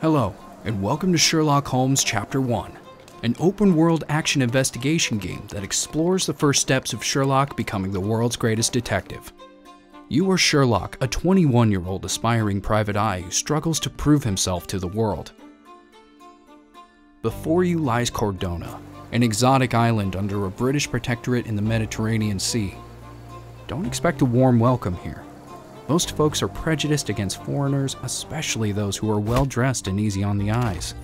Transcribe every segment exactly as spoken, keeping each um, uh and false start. Hello, and welcome to Sherlock Holmes Chapter One, an open-world action investigation game that explores the first steps of Sherlock becoming the world's greatest detective. You are Sherlock, a twenty-one-year-old aspiring private eye who struggles to prove himself to the world. Before you lies Cordona, an exotic island under a British protectorate in the Mediterranean Sea. Don't expect a warm welcome here. Most folks are prejudiced against foreigners, especially those who are well-dressed and easy on the eyes.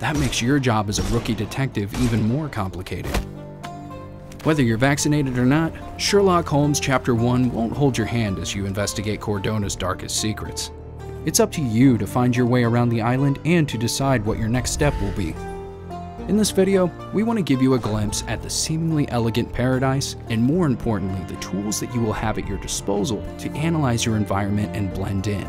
That makes your job as a rookie detective even more complicated. Whether you're vaccinated or not, Sherlock Holmes Chapter One won't hold your hand as you investigate Cordona's darkest secrets. It's up to you to find your way around the island and to decide what your next step will be. In this video, we want to give you a glimpse at the seemingly elegant paradise, and more importantly, the tools that you will have at your disposal to analyze your environment and blend in.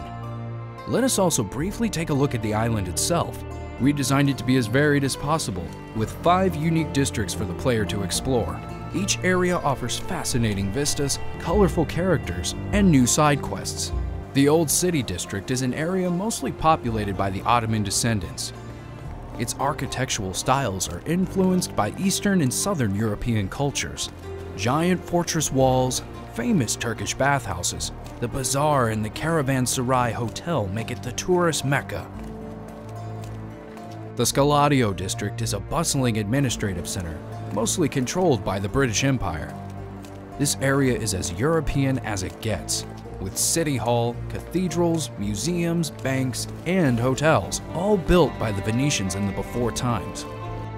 Let us also briefly take a look at the island itself. We designed it to be as varied as possible, with five unique districts for the player to explore. Each area offers fascinating vistas, colorful characters, and new side quests. The Old City District is an area mostly populated by the Ottoman descendants. Its architectural styles are influenced by Eastern and Southern European cultures. Giant fortress walls, famous Turkish bathhouses, the bazaar and the Caravanserai hotel make it the tourist mecca. The Scaladio district is a bustling administrative center, mostly controlled by the British Empire. This area is as European as it gets, with City Hall, cathedrals, museums, banks, and hotels, all built by the Venetians in the before times.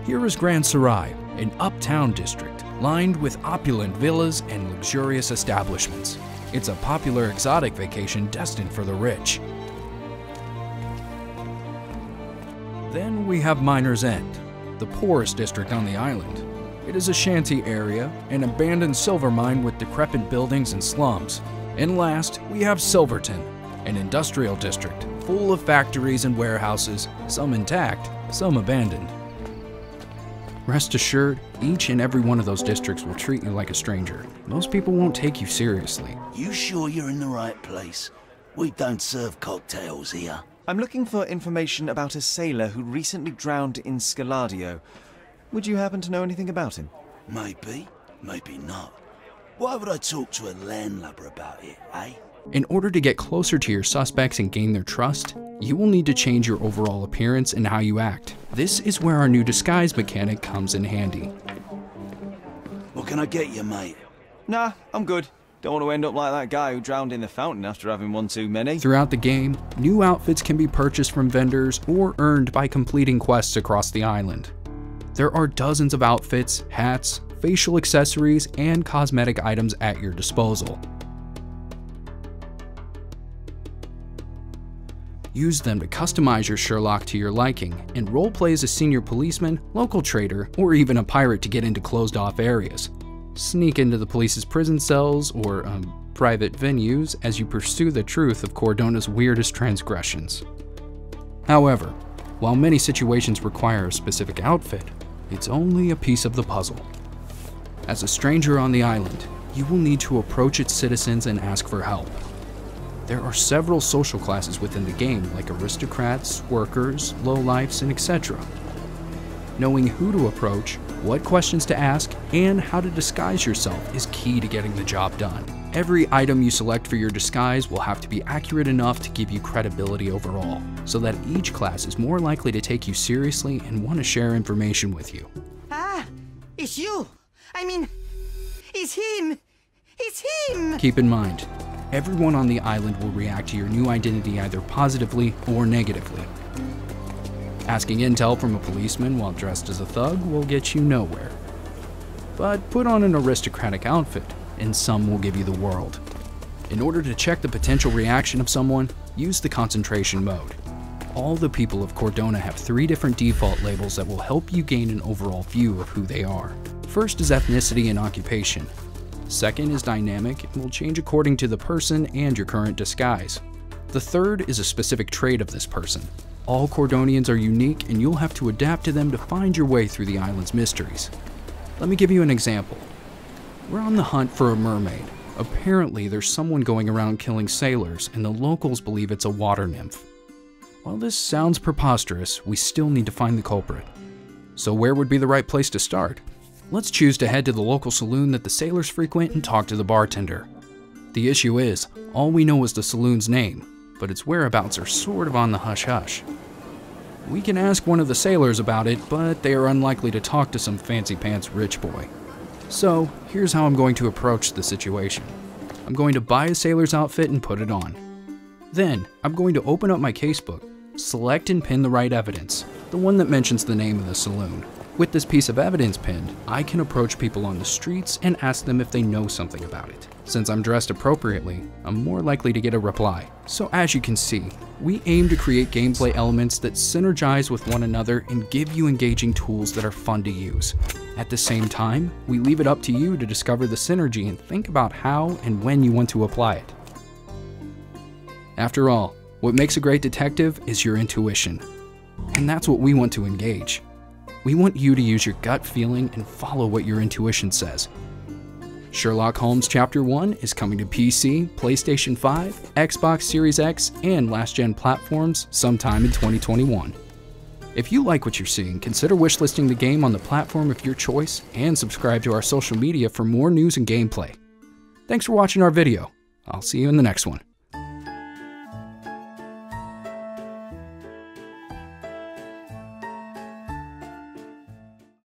Here is Grand Sarai, an uptown district, lined with opulent villas and luxurious establishments. It's a popular exotic vacation destined for the rich. Then we have Miner's End, the poorest district on the island. It is a shanty area, an abandoned silver mine with decrepit buildings and slums. And last, we have Silverton, an industrial district full of factories and warehouses, some intact, some abandoned. Rest assured, each and every one of those districts will treat you like a stranger. Most people won't take you seriously. You sure you're in the right place? We don't serve cocktails here. I'm looking for information about a sailor who recently drowned in Scaladio. Would you happen to know anything about him? Maybe, maybe not. Why would I talk to a landlubber about it, eh? In order to get closer to your suspects and gain their trust, you will need to change your overall appearance and how you act. This is where our new disguise mechanic comes in handy. What can I get you, mate? Nah, I'm good. Don't want to end up like that guy who drowned in the fountain after having one too many. Throughout the game, new outfits can be purchased from vendors or earned by completing quests across the island. There are dozens of outfits, hats, facial accessories, and cosmetic items at your disposal. Use them to customize your Sherlock to your liking and roleplay as a senior policeman, local trader, or even a pirate to get into closed-off areas. Sneak into the police's prison cells or um, private venues as you pursue the truth of Cordona's weirdest transgressions. However, while many situations require a specific outfit, it's only a piece of the puzzle. As a stranger on the island, you will need to approach its citizens and ask for help. There are several social classes within the game, like aristocrats, workers, lowlifes, and et cetera. Knowing who to approach, what questions to ask, and how to disguise yourself is key to getting the job done. Every item you select for your disguise will have to be accurate enough to give you credibility overall, so that each class is more likely to take you seriously and want to share information with you. Ah, it's you! I mean, it's him! It's him! Keep in mind, everyone on the island will react to your new identity either positively or negatively. Asking intel from a policeman while dressed as a thug will get you nowhere. But put on an aristocratic outfit, and some will give you the world. In order to check the potential reaction of someone, use the concentration mode. All the people of Cordona have three different default labels that will help you gain an overall view of who they are. First is ethnicity and occupation. Second is dynamic and will change according to the person and your current disguise. The third is a specific trait of this person. All Cordonians are unique and you'll have to adapt to them to find your way through the island's mysteries. Let me give you an example. We're on the hunt for a mermaid. Apparently there's someone going around killing sailors and the locals believe it's a water nymph. While this sounds preposterous, we still need to find the culprit. So where would be the right place to start? Let's choose to head to the local saloon that the sailors frequent and talk to the bartender. The issue is, all we know is the saloon's name, but its whereabouts are sort of on the hush-hush. We can ask one of the sailors about it, but they are unlikely to talk to some fancy-pants rich boy. So, here's how I'm going to approach the situation. I'm going to buy a sailor's outfit and put it on. Then, I'm going to open up my casebook, select and pin the right evidence, the one that mentions the name of the saloon. With this piece of evidence pinned, I can approach people on the streets and ask them if they know something about it. Since I'm dressed appropriately, I'm more likely to get a reply. So as you can see, we aim to create gameplay elements that synergize with one another and give you engaging tools that are fun to use. At the same time, we leave it up to you to discover the synergy and think about how and when you want to apply it. After all, what makes a great detective is your intuition. And that's what we want to engage. We want you to use your gut feeling and follow what your intuition says. Sherlock Holmes Chapter One is coming to P C, PlayStation five, Xbox Series X, and last-gen platforms sometime in twenty twenty-one. If you like what you're seeing, consider wishlisting the game on the platform of your choice and subscribe to our social media for more news and gameplay. Thanks for watching our video. I'll see you in the next one.